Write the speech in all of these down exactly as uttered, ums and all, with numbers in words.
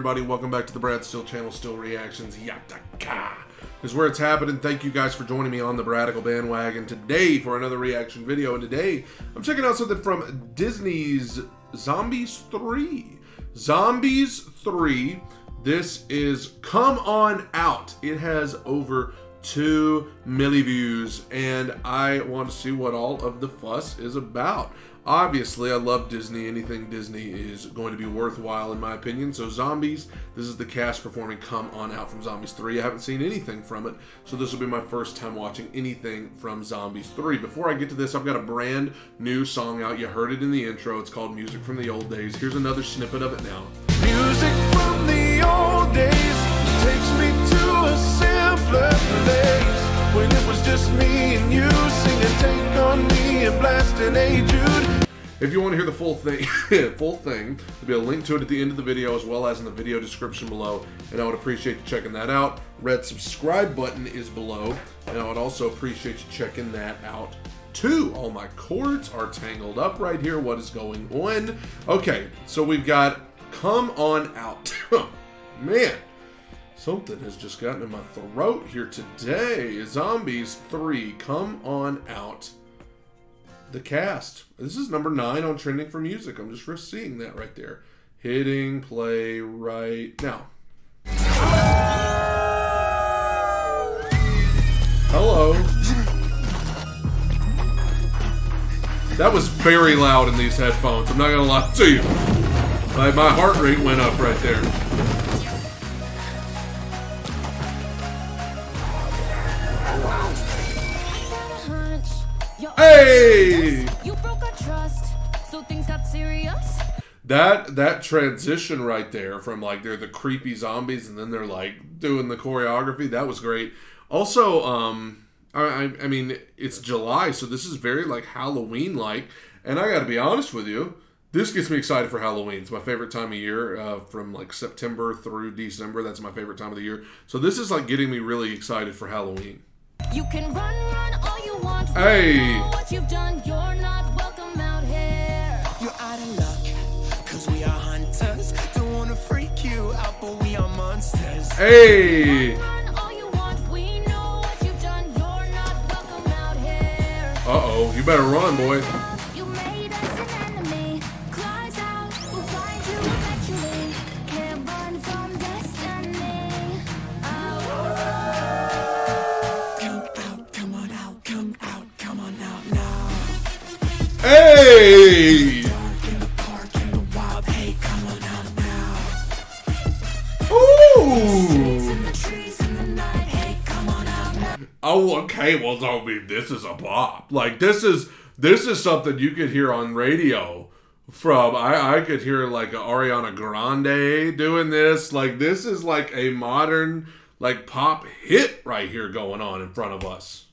everybody, welcome back to the Brad Steele channel, Steele Reactions, Yattaka is where it's happening. Thank you guys for joining me on the Bradical Bandwagon today for another reaction video, and today I'm checking out something from Disney's Zombies three. Zombies three, this is Come On Out. It has over two million views, and I want to see what all of the fuss is about. Obviously, I love Disney. Anything Disney is going to be worthwhile, in my opinion. So Zombies, this is the cast performing Come On Out from Zombies three. I haven't seen anything from it, so this will be my first time watching anything from Zombies three. Before I get to this, I've got a brand new song out. You heard it in the intro. It's called Music From The Old Days. Here's another snippet of it now. Music from the old days takes me to a simpler place, when it was just me and you singing Take On Me and blasting Hey Jude. If you want to hear the full thing, full thing, there'll be a link to it at the end of the video as well as in the video description below, and I would appreciate you checking that out. Red subscribe button is below, and I would also appreciate you checking that out too. All my cords are tangled up right here. What is going on? Okay, so we've got Come On Out. Man, something has just gotten in my throat here today. Zombies three, Come On Out. The cast. This is number nine on Trending for Music. I'm just seeing that right there. Hitting play right now. Hello. That was very loud in these headphones. I'm not going to lie to you. Like, my heart rate went up right there. Hey! You broke our trust, so things got serious. That that transition right there from, like, they're the creepy zombies and then they're like doing the choreography, that was great. Also, um, I I mean, it's July, so this is very like Halloween like, and I got to be honest with you, this gets me excited for Halloween. It's my favorite time of year, uh, from like September through December. That's my favorite time of the year. So this is like getting me really excited for Halloween. You can run, run all you want. Hey, what you've done, you're not welcome out here. You're out of luck, cause we are hunters. Don't wanna freak you out, but we are monsters. Hey, run, run all you want. We know what you've done, you're not welcome out here. Uh oh, you better run, boy. You made us an enemy. Cries out, we'll find you eventually. Can't run from destiny. Oh. Hey! Ooh! Oh, okay, well, I mean, this is a bop. Like, this is this is something you could hear on radio from, I, I could hear, like, Ariana Grande doing this. Like, this is, like, a modern, like, pop hit right here going on in front of us.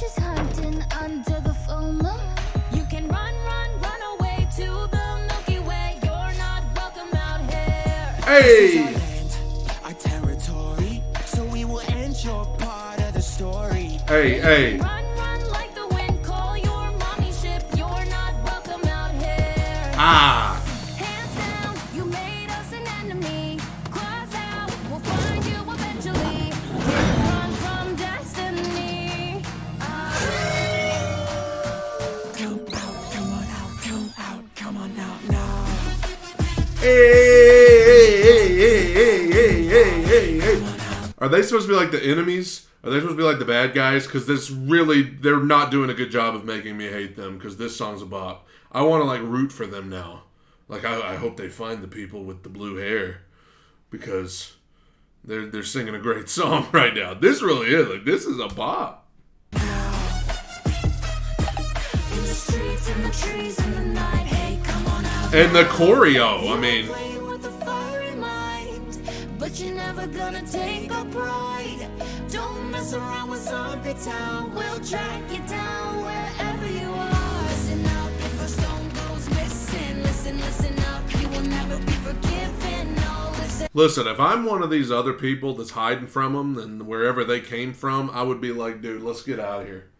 Just hunting under the full moon. You can run, run, run away to the Milky Way. You're not welcome out here. Hey! This is our land, our territory, so we will end your part of the story. Hey, hey. Run, run like the wind, call your mommy ship. You're not welcome out here. Ah! Hands down, you made us an enemy. Cries out, we'll find you eventually. Run from destiny. Are they supposed to be like the enemies? Are they supposed to be like the bad guys? Because this really, they're not doing a good job of making me hate them, because this song's a bop. I want to, like, root for them now. Like, I, I hope they find the people with the blue hair, because they're, they're singing a great song right now. This really is. Like, this is a bop. In the streets, in the trees, in the night, hey, come on out. And the choreo, I mean... But you're never gonna take our pride. Don't mess around with Zombie Town. We'll track you down wherever you are. Listen up, if a stone goes missing. Listen, listen up, you will never be forgiven. No, listen. Listen, if I'm one of these other people that's hiding from them and wherever they came from, I would be like, dude, let's get out of here.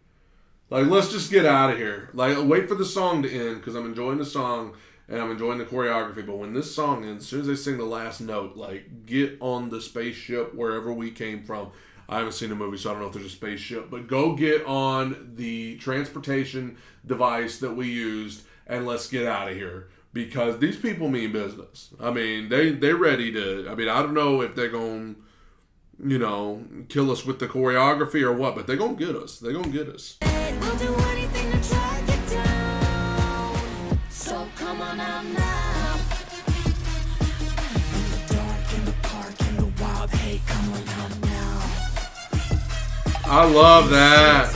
Like, let's just get out of here. Like, wait for the song to end, because I'm enjoying the song and I'm enjoying the choreography. But when this song ends, as soon as they sing the last note, like, get on the spaceship wherever we came from. I haven't seen the movie, so I don't know if there's a spaceship. But go get on the transportation device that we used, and let's get out of here. Because these people mean business. I mean, they, they're ready to... I mean, I don't know if they're going to, you know, kill us with the choreography or what, but they're going to get us. They're going to get us. I'll do anything to try to get down. So come on out now. In the dark, in the park, in the wild, hey, come on out now. I love that.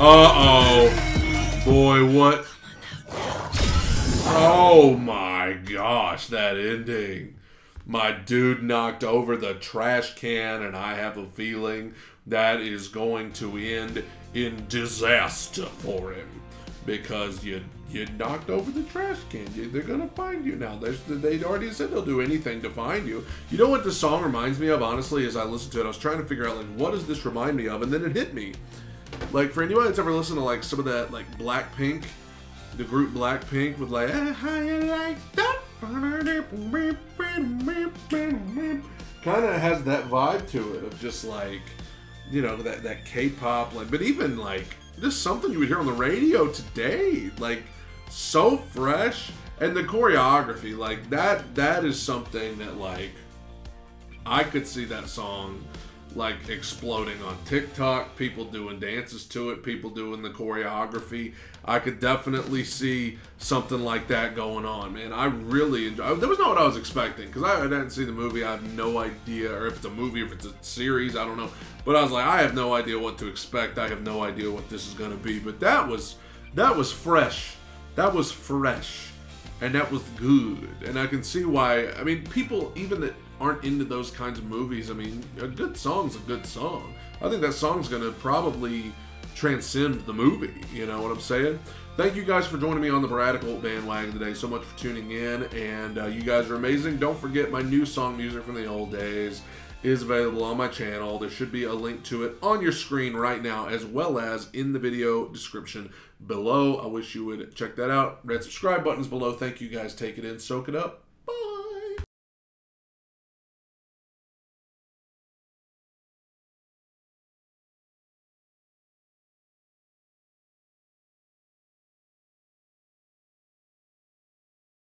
Uh-oh. Boy, what? Oh my gosh, that ending. My dude knocked over the trash can, and I have a feeling that is going to end in disaster for him, because you you knocked over the trash can. You, they're gonna find you now. There's, they already said they'll do anything to find you. You know what this song reminds me of? Honestly, as I listened to it, I was trying to figure out, like, what does this remind me of? And then it hit me. Like, for anyone that's ever listened to, like, some of that, like, Black Pink, the group Black Pink, with, like, ah, how you like that? Kind of has that vibe to it of just, like, you know, that, that K-pop, like, but even, like, this is something you would hear on the radio today, like, so fresh, and the choreography, like, that, that is something that, like, I could see that song, like, exploding on TikTok, people doing dances to it, people doing the choreography. I could definitely see something like that going on, man. I really enjoy. That was not what I was expecting, because I didn't see the movie. I have no idea, or if it's a movie, if it's a series, I don't know. But I was like, I have no idea what to expect. I have no idea what this is going to be. But that was, that was fresh. That was fresh. And that was good. And I can see why. I mean, people even that aren't into those kinds of movies, I mean, a good song's a good song. I think that song's going to probably transcend the movie, you know what I'm saying? Thank you guys for joining me on the Bradical Bandwagon today. So much for tuning in, and uh, you guys are amazing. Don't forget, my new song, Music From The Old Days, is available on my channel. There should be a link to it on your screen right now, as well as in the video description below. I wish you would check that out. Red subscribe button's below. Thank you guys. Take it in. Soak it up.